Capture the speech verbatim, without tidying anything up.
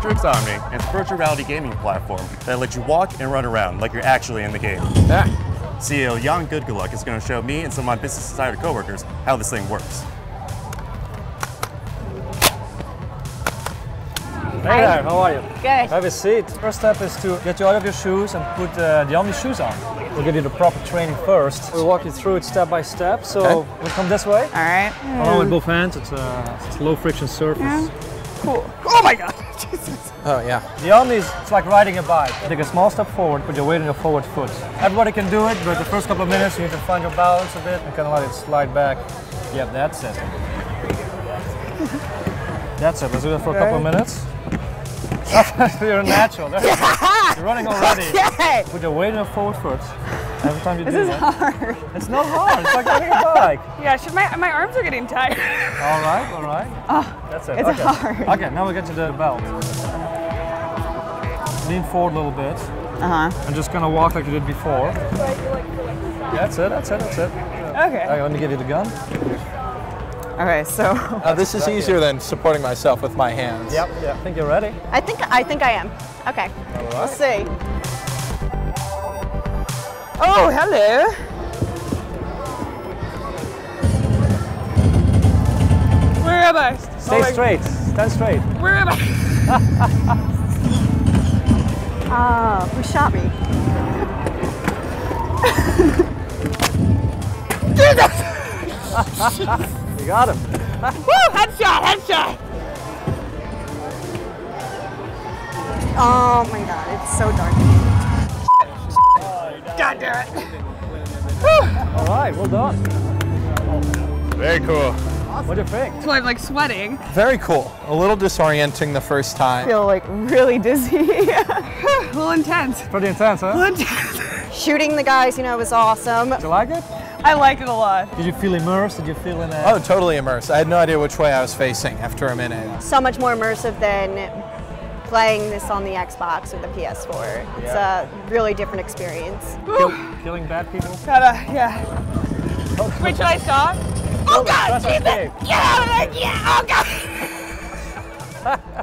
Virtuix Omni and its virtual reality gaming platform that lets you walk and run around like you're actually in the game. Ah. C E O Jan Goetgeluk is going to show me and some of my business insider coworkers how this thing works. Hey there, how are you? Good. Have a seat. First step is to get you out of your shoes and put uh, the Omni shoes on. We'll give you the proper training first. We'll walk you through it step by step. So okay. We'll come this way. All right. Mm. Along with both hands. It's a, it's a low friction surface. Yeah. Cool. Oh my God. Jesus. Oh yeah. The Omni is it's like riding a bike. Take a small step forward, put your weight on your forward foot. Everybody can do it, but the first couple of minutes you need to find your balance a bit and kind of let it slide back. Yep, that's it. That's it. Let's do that for okay. a couple of minutes. You're a natural. Yeah. You're running already. Okay. Put your weight on your forward foot. Every time you this do that. This is hard. It's not hard. It's like riding a bike. Yeah. Should my my arms are getting tired. All right. All right. Oh, that's it. It's okay. hard. Okay. Now we get to the belt. Lean forward a little bit. Uh huh. And just kind of walk like you did before. That's it. That's it. That's it. Okay. All right, let me give you the gun. Okay, so uh, this is easier than supporting myself with my hands. Yep. Yeah. I think you're ready. I think I think I am. Okay. All right. Let's see. Oh, hello. Where am I? Stay oh straight. Stand straight. Where am I? Ah, who shot me? Jesus! You got him. Woo! Headshot! Headshot! Oh my God, it's so dark. Oh, God damn it! Woo. All right, well done. Very cool. Awesome. What do you think? So I'm like sweating. Very cool. A little disorienting the first time. I feel like really dizzy. A little intense. Pretty intense, huh? A little intense. Shooting the guys, you know, was awesome. Did you like it? I liked it a lot. Did you feel immersed? Did you feel in a... Oh, totally immersed. I had no idea which way I was facing after a minute. So much more immersive than playing this on the Xbox or the P S four. It's yeah. a really different experience. Kill, killing bad people? Gotta, yeah. Oh, wait, should I stop? Oh, oh God! Get out of there! Yeah! Oh, God!